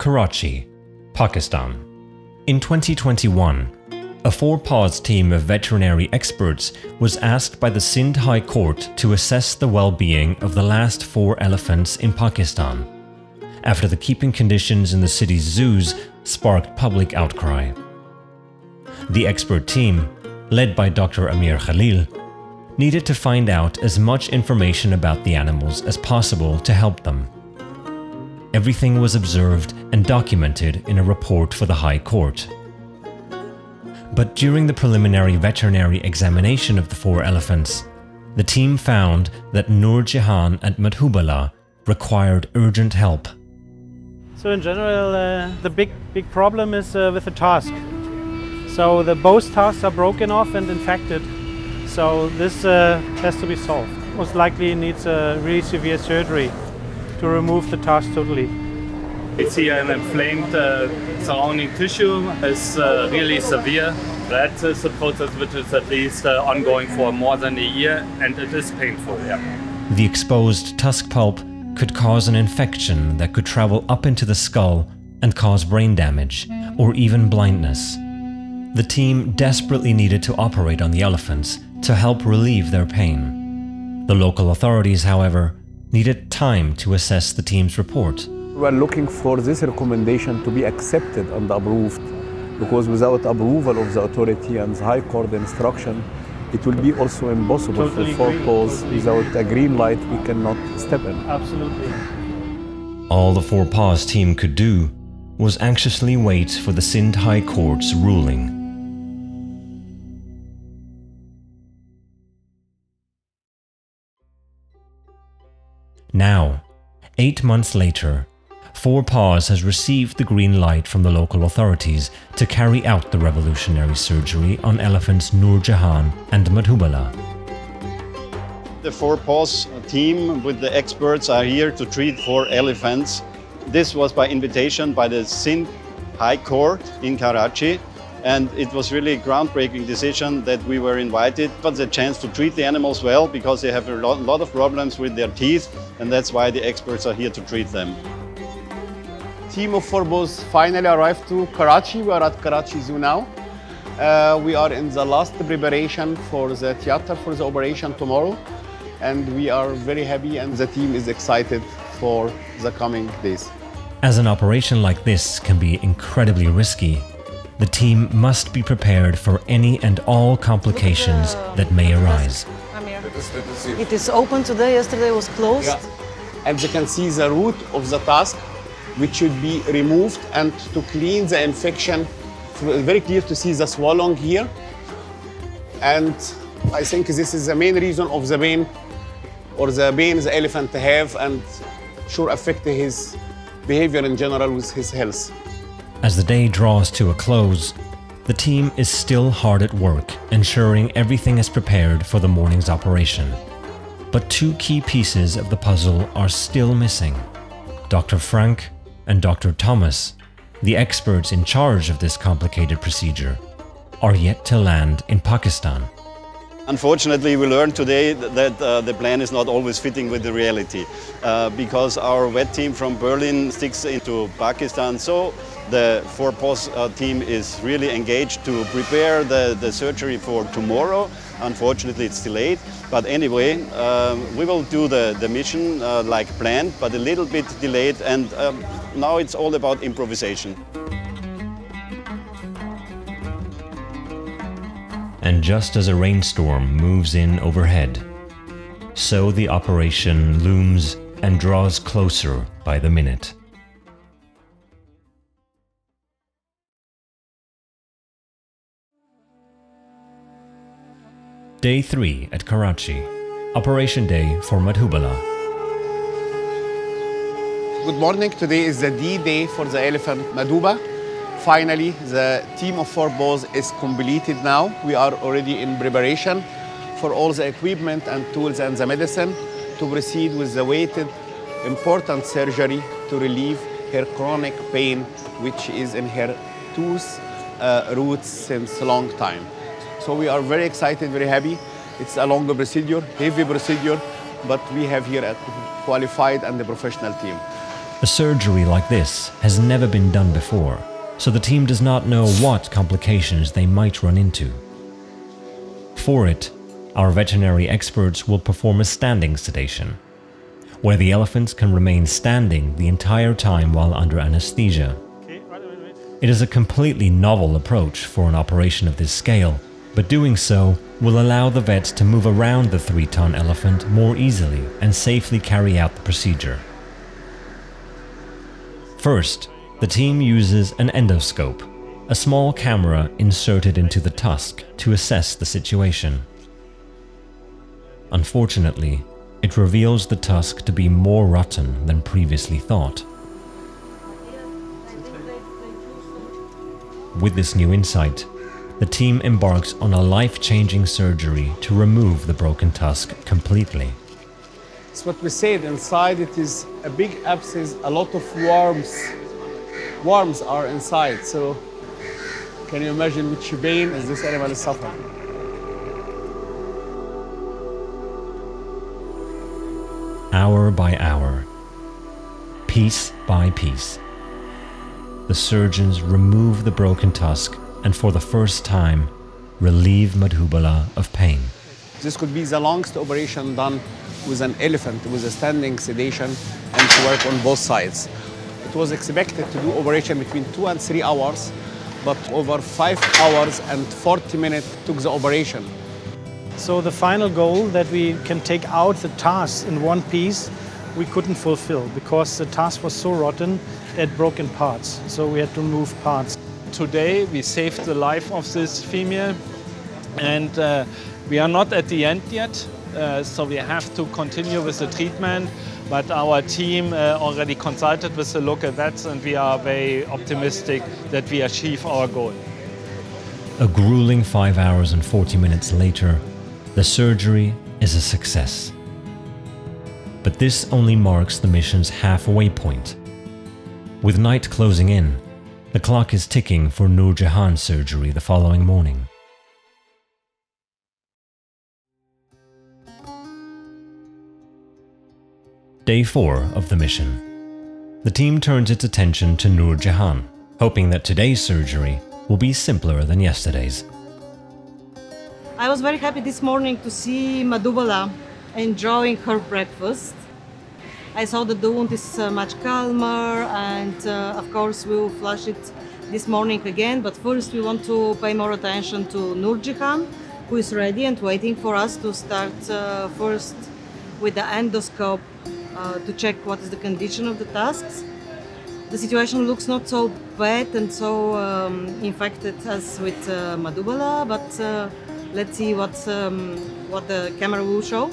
Karachi, Pakistan. In 2021, a Four Paws team of veterinary experts was asked by the Sindh High Court to assess the well-being of the last 4 elephants in Pakistan, after the keeping conditions in the city's zoos sparked public outcry. The expert team, led by Dr. Amir Khalil, needed to find out as much information about the animals as possible to help them. Everything was observed and documented in a report for the High Court. But during the preliminary veterinary examination of the 4 elephants, the team found that Noor Jehan and Madhubala required urgent help. So in general, the big problem is with the task. So both tasks are broken off and infected. So this has to be solved. Most likely needs a really severe surgery to remove the task totally. It's here an inflamed surrounding tissue is really severe. That is a process which is at least ongoing for more than a year, and it is painful, yeah. The exposed tusk pulp could cause an infection that could travel up into the skull and cause brain damage or even blindness. The team desperately needed to operate on the elephants to help relieve their pain. The local authorities, however, needed time to assess the team's report. We are looking for this recommendation to be accepted and approved, because without approval of the authority and the High Court instruction, it will be also impossible for Four Paws. Without a green light, we cannot step in. Absolutely. All the Four Paws team could do was anxiously wait for the Sindh High Court's ruling. Now, 8 months later, Four Paws has received the green light from the local authorities to carry out the revolutionary surgery on elephants Noor Jehan and Madhubala. The Four Paws team with the experts are here to treat 4 elephants. This was by invitation by the Sindh High Court in Karachi, and it was really a groundbreaking decision that we were invited. But the chance to treat the animals well, because they have a lot of problems with their teeth, and that's why the experts are here to treat them. Team of Four Paws finally arrived to Karachi. We are at Karachi Zoo now. We are in the last preparation for the theater for the operation tomorrow, and we are very happy, and the team is excited for the coming days. As an operation like this can be incredibly risky, the team must be prepared for any and all complications that may arise. It is open today, yesterday was closed. Yeah. As you can see, the root of the tusk, which should be removed, and to clean the infection, very clear to see the swelling here. And I think this is the main reason of the pain, or the pain the elephant have, and sure affect his behavior in general with his health. As the day draws to a close, the team is still hard at work, ensuring everything is prepared for the morning's operation. But 2 key pieces of the puzzle are still missing. Dr. Frank and Dr. Thomas, the experts in charge of this complicated procedure, are yet to land in Pakistan. Unfortunately, we learned today that the plan is not always fitting with the reality, because our vet team from Berlin sticks into Pakistan. So the Four Paws team is really engaged to prepare the surgery for tomorrow. Unfortunately, it's delayed. But anyway, we will do the mission like planned, but a little bit delayed. And now it's all about improvisation. And just as a rainstorm moves in overhead, so the operation looms and draws closer by the minute. Day 3 at Karachi, Operation Day for Madhubala. Good morning, today is the D-Day for the elephant Madhubala. Finally, the team of Four Paws is completed now. We are already in preparation for all the equipment and tools and the medicine to proceed with the awaited important surgery to relieve her chronic pain, which is in her tooth roots since a long time. So we are very excited, very happy. It's a longer procedure, heavy procedure, but we have here a qualified and a professional team. A surgery like this has never been done before, so the team does not know what complications they might run into. For it, our veterinary experts will perform a standing sedation, where the elephants can remain standing the entire time while under anesthesia. It is a completely novel approach for an operation of this scale, but doing so will allow the vets to move around the 3-ton elephant more easily and safely carry out the procedure. First, the team uses an endoscope, a small camera inserted into the tusk to assess the situation. Unfortunately, it reveals the tusk to be more rotten than previously thought. With this new insight, the team embarks on a life-changing surgery to remove the broken tusk completely. It's what we said, inside it is a big abscess, a lot of worms. Worms are inside, so can you imagine which pain is this animal is suffering? Hour by hour, piece by piece, the surgeons remove the broken tusk and for the first time relieve Madhubala of pain. This could be the longest operation done with an elephant, with a standing sedation and to work on both sides. It was expected to do operation between 2 and 3 hours, but over 5 hours and 40 minutes took the operation. So the final goal that we can take out the tusk in one piece, we couldn't fulfill because the tusk was so rotten it broke in parts. So we had to remove parts. Today we saved the life of this female, and we are not at the end yet. So we have to continue with the treatment, but our team already consulted with the local vets and we are very optimistic that we achieve our goal. A grueling 5 hours and 40 minutes later, the surgery is a success. But this only marks the mission's halfway point. With night closing in, the clock is ticking for Noor Jehan's surgery the following morning. Day 4 of the mission. The team turns its attention to Noor Jehan, hoping that today's surgery will be simpler than yesterday's. I was very happy this morning to see Madhubala enjoying her breakfast. I saw that the wound is much calmer, and of course we will flush it this morning again, but first we want to pay more attention to Noor Jehan, who is ready and waiting for us to start first with the endoscope to check what is the condition of the tusks. The situation looks not so bad and so infected as with Madhubala, but let's see what the camera will show.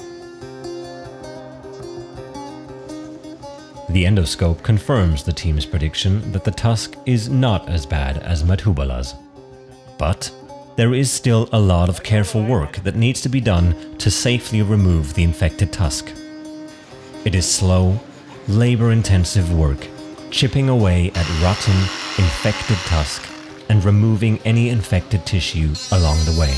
The endoscope confirms the team's prediction that the tusk is not as bad as Madhubala's. But there is still a lot of careful work that needs to be done to safely remove the infected tusk. It is slow, labor-intensive work, chipping away at rotten, infected tusk and removing any infected tissue along the way.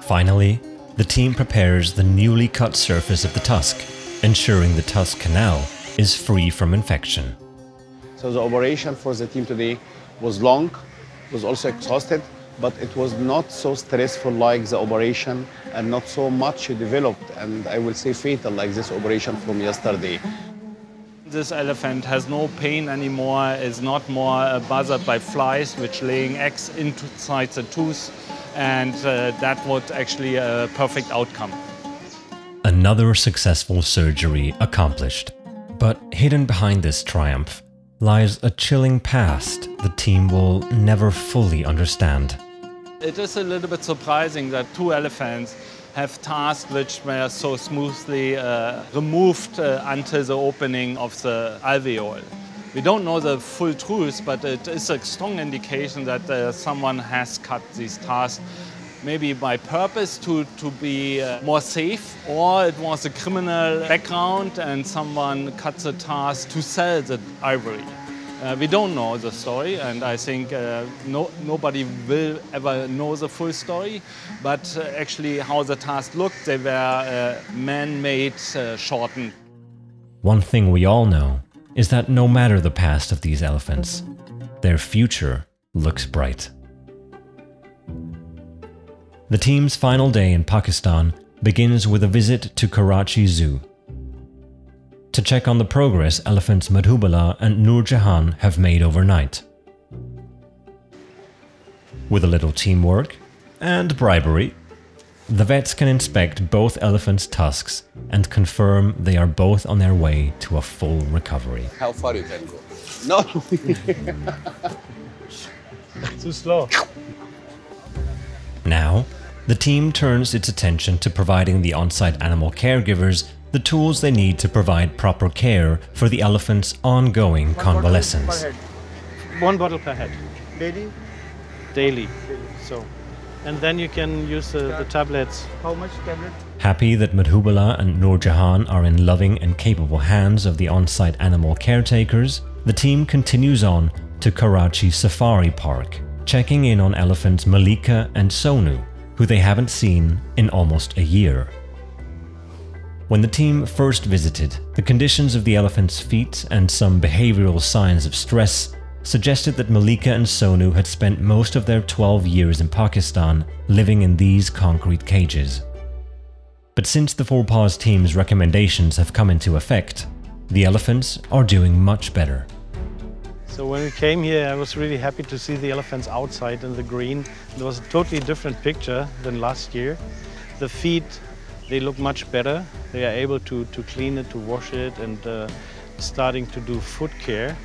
Finally, the team prepares the newly cut surface of the tusk, ensuring the tusk canal is free from infection. So the operation for the team today was long, was also exhausted, but it was not so stressful like the operation and not so much developed and I will say fatal like this operation from yesterday. This elephant has no pain anymore, is not more bothered by flies which laying eggs inside the tooth, and that was actually a perfect outcome. Another successful surgery accomplished. But hidden behind this triumph lies a chilling past the team will never fully understand. It is a little bit surprising that two elephants have tasks which were so smoothly removed until the opening of the alveoli. We don't know the full truth, but it is a strong indication that someone has cut these tasks, maybe by purpose to be more safe, or it was a criminal background and someone cut the task to sell the ivory. We don't know the story, and I think nobody will ever know the full story, but actually how the task looked, they were man-made, shortened. One thing we all know is that no matter the past of these elephants, their future looks bright. The team's final day in Pakistan begins with a visit to Karachi Zoo to check on the progress elephants Madhubala and Noor Jehan have made overnight. With a little teamwork and bribery, the vets can inspect both elephants' tusks and confirm they are both on their way to a full recovery. How far you can go? No! Too slow. Now, the team turns its attention to providing the on-site animal caregivers the tools they need to provide proper care for the elephant's ongoing convalescence. One bottle per head. Daily? Daily. So. And then you can use the tablets. How much tablet? Happy that Madhubala and Noor Jehan are in loving and capable hands of the on-site animal caretakers, the team continues on to Karachi Safari Park, checking in on elephants Malika and Sonu, who they haven't seen in almost a year. When the team first visited, the conditions of the elephant's feet and some behavioral signs of stress suggested that Malika and Sonu had spent most of their 12 years in Pakistan living in these concrete cages. But since the Four Paws team's recommendations have come into effect, the elephants are doing much better. So when we came here, I was really happy to see the elephants outside in the green. It was a totally different picture than last year. The feet, they look much better. They are able to clean it, to wash it, and starting to do foot care.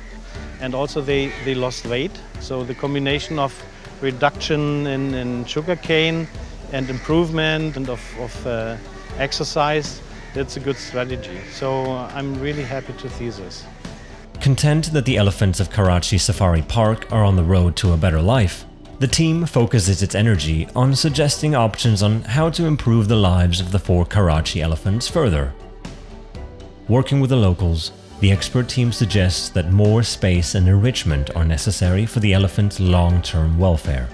And also they lost weight, so the combination of reduction in sugarcane and improvement and of exercise, that's a good strategy. So I'm really happy to see this. Content that the elephants of Karachi Safari Park are on the road to a better life, the team focuses its energy on suggesting options on how to improve the lives of the 4 Karachi elephants further. Working with the locals, the expert team suggests that more space and enrichment are necessary for the elephant's long-term welfare.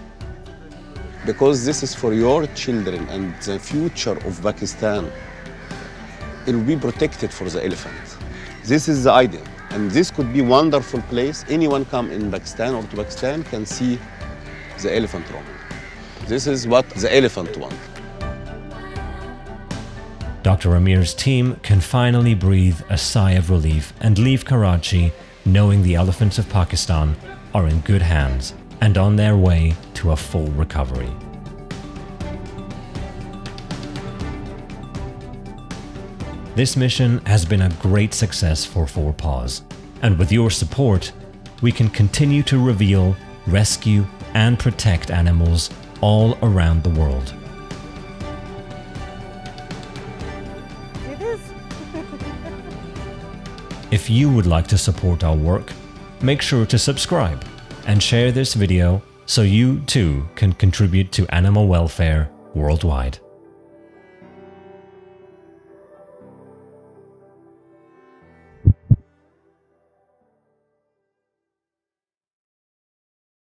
Because this is for your children and the future of Pakistan. It will be protected for the elephant. This is the idea. And this could be a wonderful place. Anyone come in Pakistan or to Pakistan can see the elephant roaming. This is what the elephant wants. Dr. Amir's team can finally breathe a sigh of relief and leave Karachi knowing the elephants of Pakistan are in good hands and on their way to a full recovery. This mission has been a great success for Four Paws, and with your support, we can continue to reveal, rescue, and protect animals all around the world. If you would like to support our work, make sure to subscribe and share this video so you too can contribute to animal welfare worldwide.